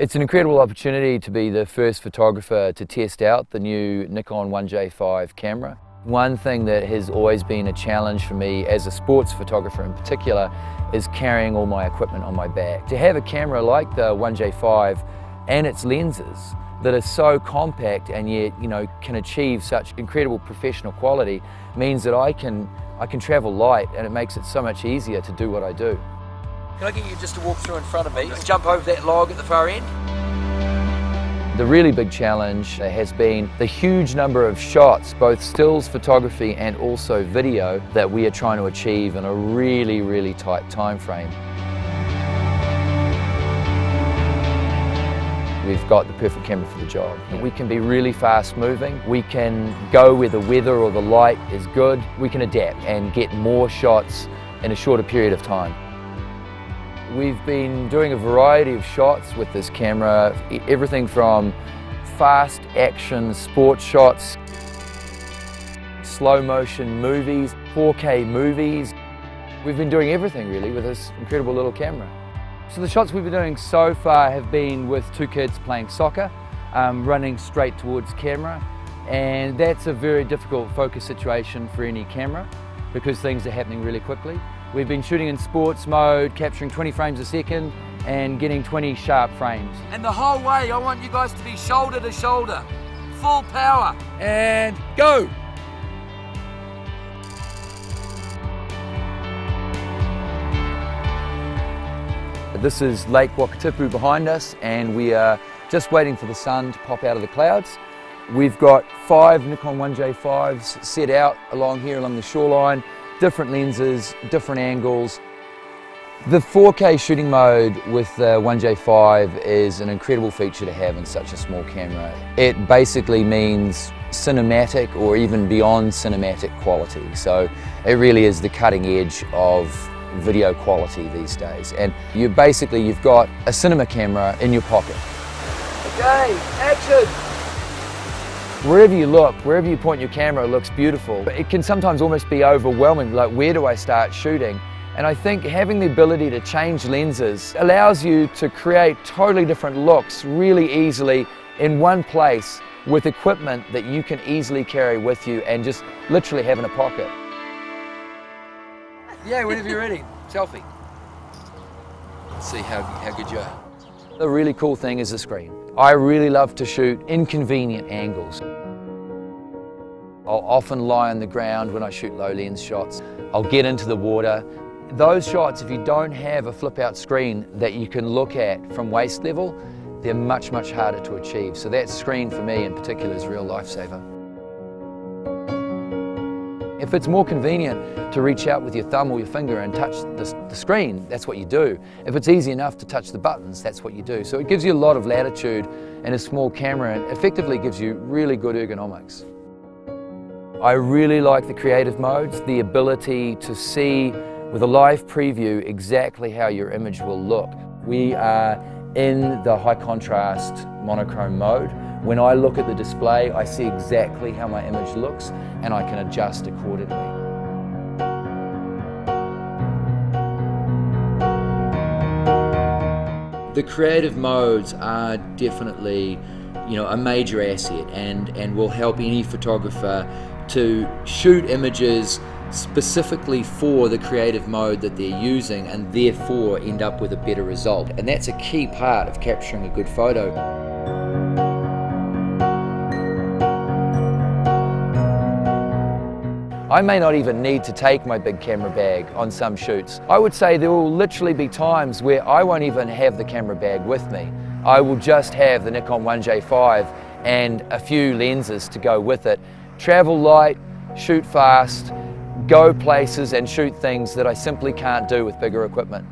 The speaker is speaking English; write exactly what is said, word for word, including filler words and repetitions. It's an incredible opportunity to be the first photographer to test out the new Nikon one J five camera. One thing that has always been a challenge for me as a sports photographer in particular is carrying all my equipment on my back. To have a camera like the one J five and its lenses that are so compact and yet, you know, can achieve such incredible professional quality means that I can, I can travel light, and it makes it so much easier to do what I do. Can I get you just to walk through in front of me and jump over that log at the far end? The really big challenge has been the huge number of shots, both stills photography and also video, that we are trying to achieve in a really, really tight time frame. We've got the perfect camera for the job. We can be really fast moving, we can go where the weather or the light is good, we can adapt and get more shots in a shorter period of time. We've been doing a variety of shots with this camera, everything from fast action sport shots, slow motion movies, four K movies. We've been doing everything really with this incredible little camera. So the shots we've been doing so far have been with two kids playing soccer, um, running straight towards camera, and that's a very difficult focus situation for any camera because things are happening really quickly. We've been shooting in sports mode, capturing twenty frames a second and getting twenty sharp frames. And the whole way I want you guys to be shoulder to shoulder, full power, and go! This is Lake Wakatipu behind us, and we are just waiting for the sun to pop out of the clouds. We've got five Nikon one J fives set out along here, along the shoreline, different lenses, different angles. The four K shooting mode with the one J five is an incredible feature to have in such a small camera. It basically means cinematic or even beyond cinematic quality. So it really is the cutting edge of video quality these days, and you basically you've got a cinema camera in your pocket. Okay, action! Wherever you look, wherever you point your camera, it looks beautiful, but it can sometimes almost be overwhelming, like where do I start shooting? And I think having the ability to change lenses allows you to create totally different looks really easily in one place with equipment that you can easily carry with you and just literally have in a pocket. Yeah, whenever you're ready. Selfie. Let's see how, how good you are. The really cool thing is the screen. I really love to shoot inconvenient angles. I'll often lie on the ground when I shoot low lens shots. I'll get into the water. Those shots, if you don't have a flip out screen that you can look at from waist level, they're much, much harder to achieve. So that screen for me in particular is a real lifesaver. If it's more convenient to reach out with your thumb or your finger and touch the, the screen, that's what you do. If it's easy enough to touch the buttons, that's what you do. So it gives you a lot of latitude in a small camera and effectively gives you really good ergonomics. I really like the creative modes, the ability to see with a live preview exactly how your image will look. We are in the high contrast monochrome mode. When I look at the display, I see exactly how my image looks, and I can adjust accordingly. The creative modes are definitely, you know, a major asset, and, and will help any photographer to shoot images specifically for the creative mode that they're using, and therefore end up with a better result. And that's a key part of capturing a good photo. I may not even need to take my big camera bag on some shoots. I would say there will literally be times where I won't even have the camera bag with me. I will just have the Nikon one J five and a few lenses to go with it. Travel light, shoot fast, go places and shoot things that I simply can't do with bigger equipment.